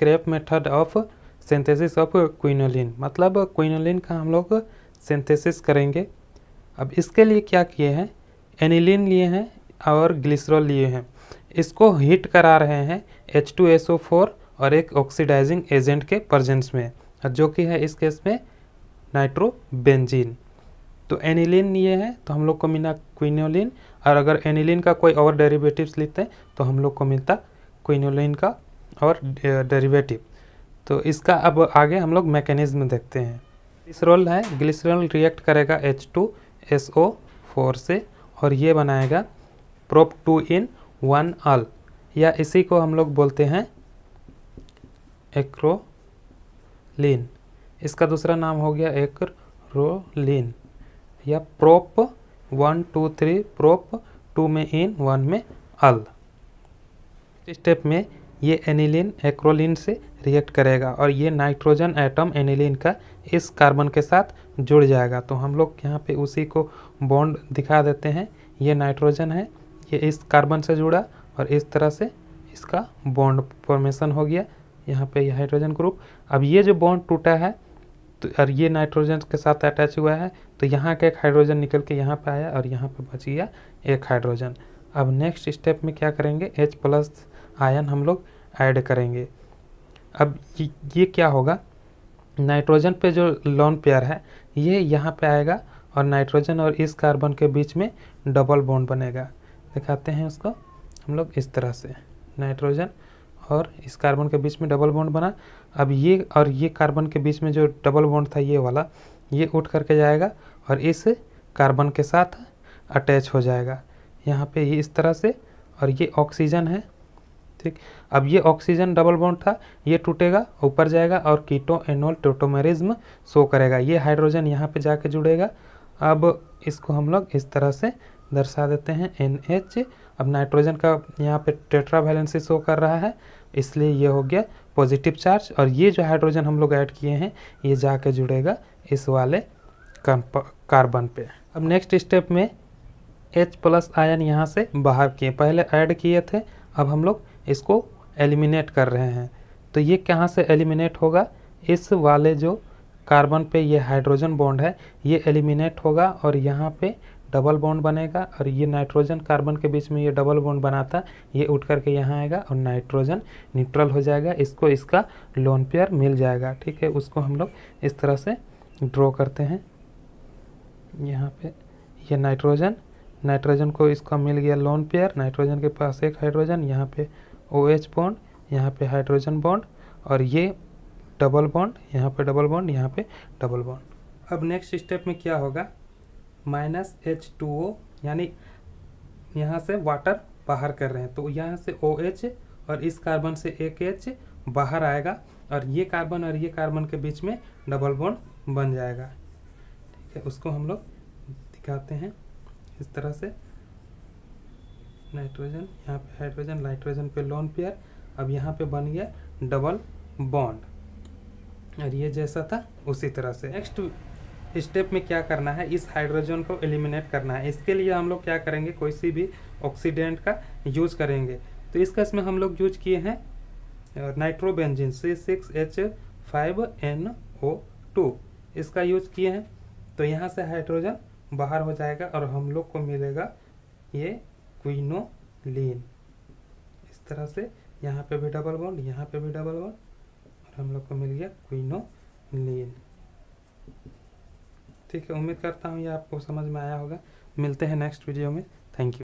Scrap method of synthesis of quinoline, मतलब quinoline का हम लोग सिंथेसिस करेंगे। अब इसके लिए क्या किए हैं, एनिलीन लिए हैं और ग्लिसरॉल लिए हैं। इसको हीट करा रहे हैं H2SO4 और एक ऑक्सीडाइजिंग एजेंट के प्रेजेंस में, जो कि है इस केस में नाइट्रोबेंजीन। तो एनिलीन लिए हैं तो हम लोग को मिला क्विनोलिन, और अगर एनिलीन का कोई और डेरिवेटिव्स लेते हैं तो हम लोग को मिलता क्विनोलिन का और डेरिवेटिव। तो इसका अब आगे हम लोग मैकेनिज्म देखते हैं। ग्लिसरॉल है, ग्लिसरॉल रिएक्ट करेगा H2SO4 से और ये बनाएगा प्रोप 2 इन 1 अल, या इसी को हम लोग बोलते हैं एक्रोलिन। इसका दूसरा नाम हो गया एक्रोलिन, या प्रोप 1, 2, 3, प्रोप 2 में इन, 1 में अल। स्टेप में ये एनिलीन एक्रोलिन से रिएक्ट करेगा और ये नाइट्रोजन एटम एनिलीन का इस कार्बन के साथ जुड़ जाएगा। तो हम लोग यहाँ पे उसी को बॉन्ड दिखा देते हैं। ये नाइट्रोजन है, ये इस कार्बन से जुड़ा और इस तरह से इसका बॉन्ड फॉर्मेशन हो गया। यहाँ पे यह हाइड्रोजन ग्रुप, अब ये जो बॉन्ड टूटा है तो और ये नाइट्रोजन के साथ अटैच हुआ है, तो यहाँ का एक हाइड्रोजन निकल के यहाँ पे आया और यहाँ पे बच गया एक हाइड्रोजन। अब नेक्स्ट स्टेप में क्या करेंगे, H+ आयन हम लोग ऐड करेंगे। अब ये क्या होगा, नाइट्रोजन पे जो लोन पेयर है ये यहाँ पे आएगा और नाइट्रोजन और इस कार्बन के बीच में डबल बॉन्ड बनेगा। दिखाते हैं उसको हम लोग इस तरह से, नाइट्रोजन और इस कार्बन के बीच में डबल बॉन्ड बना। अब ये और ये कार्बन के बीच में जो डबल बॉन्ड था ये वाला, ये उठ करके जाएगा और इस कार्बन के साथ अटैच हो जाएगा यहाँ पे, ये इस तरह से। और ये ऑक्सीजन है, ठीक। अब ये ऑक्सीजन डबल बॉन्ड था, ये टूटेगा, ऊपर जाएगा और कीटो एनोल टोटोमेरिज्म शो करेगा। ये हाइड्रोजन यहाँ पे जाके जुड़ेगा। अब इसको हम लोग इस तरह से दर्शा देते हैं NH। अब नाइट्रोजन का यहाँ पे टेट्रा वैलेंसी शो कर रहा है, इसलिए ये हो गया पॉजिटिव चार्ज। और ये जो हाइड्रोजन हम लोग ऐड किए हैं ये जाके जुड़ेगा इस वाले कार्बन पे। अब नेक्स्ट स्टेप में H+ आयन यहाँ से बाहर किए, पहले ऐड किए थे, अब हम लोग इसको एलिमिनेट कर रहे हैं। तो ये कहाँ से एलिमिनेट होगा, इस वाले जो कार्बन पे ये हाइड्रोजन बॉन्ड है ये एलिमिनेट होगा और यहाँ पे डबल बॉन्ड बनेगा। और ये नाइट्रोजन कार्बन के बीच में ये डबल बॉन्ड बनाता, ये उठ करके यहाँ आएगा और नाइट्रोजन न्यूट्रल हो जाएगा, इसको इसका लोन पेयर मिल जाएगा, ठीक है। उसको हम लोग इस तरह से ड्रॉ करते हैं यहाँ पे। ये नाइट्रोजन को इसका मिल गया लोन पेयर, नाइट्रोजन के पास एक हाइड्रोजन, यहाँ पे OH बॉन्ड, यहाँ पे हाइड्रोजन बॉन्ड, और ये डबल बॉन्ड, यहाँ पे डबल बॉन्ड, यहाँ पे डबल बॉन्ड। अब नेक्स्ट स्टेप में क्या होगा, -H2O, यानी यहाँ से वाटर बाहर कर रहे हैं। तो यहाँ से OH और इस कार्बन से एक H बाहर आएगा और ये कार्बन और ये कार्बन के बीच में डबल बॉन्ड बन जाएगा, ठीक है। उसको हम लोग दिखाते हैं इस तरह से। नाइट्रोजन यहाँ पे हाइड्रोजन, नाइट्रोजन पे लोन पेयर, अब यहाँ पे बन गया डबल बॉन्ड और ये जैसा था उसी तरह से। नेक्स्ट स्टेप में क्या करना है, इस हाइड्रोजन को एलिमिनेट करना है। इसके लिए हम लोग क्या करेंगे, कोई सी भी ऑक्सीडेंट का यूज करेंगे। तो इस केस में हम लोग यूज किए हैं नाइट्रोबेंजीन C6H5NO2, इसका यूज किए हैं। तो यहाँ से हाइड्रोजन बाहर हो जाएगा और हम लोग को मिलेगा ये क्विनोलिन, इस तरह से। यहाँ पे भी डबल बॉन्ड, यहाँ पे भी डबल बॉन्ड, और हम लोग को मिल गया क्विनोलिन, ठीक है। उम्मीद करता हूँ ये आपको समझ में आया होगा। मिलते हैं नेक्स्ट वीडियो में, थैंक यू।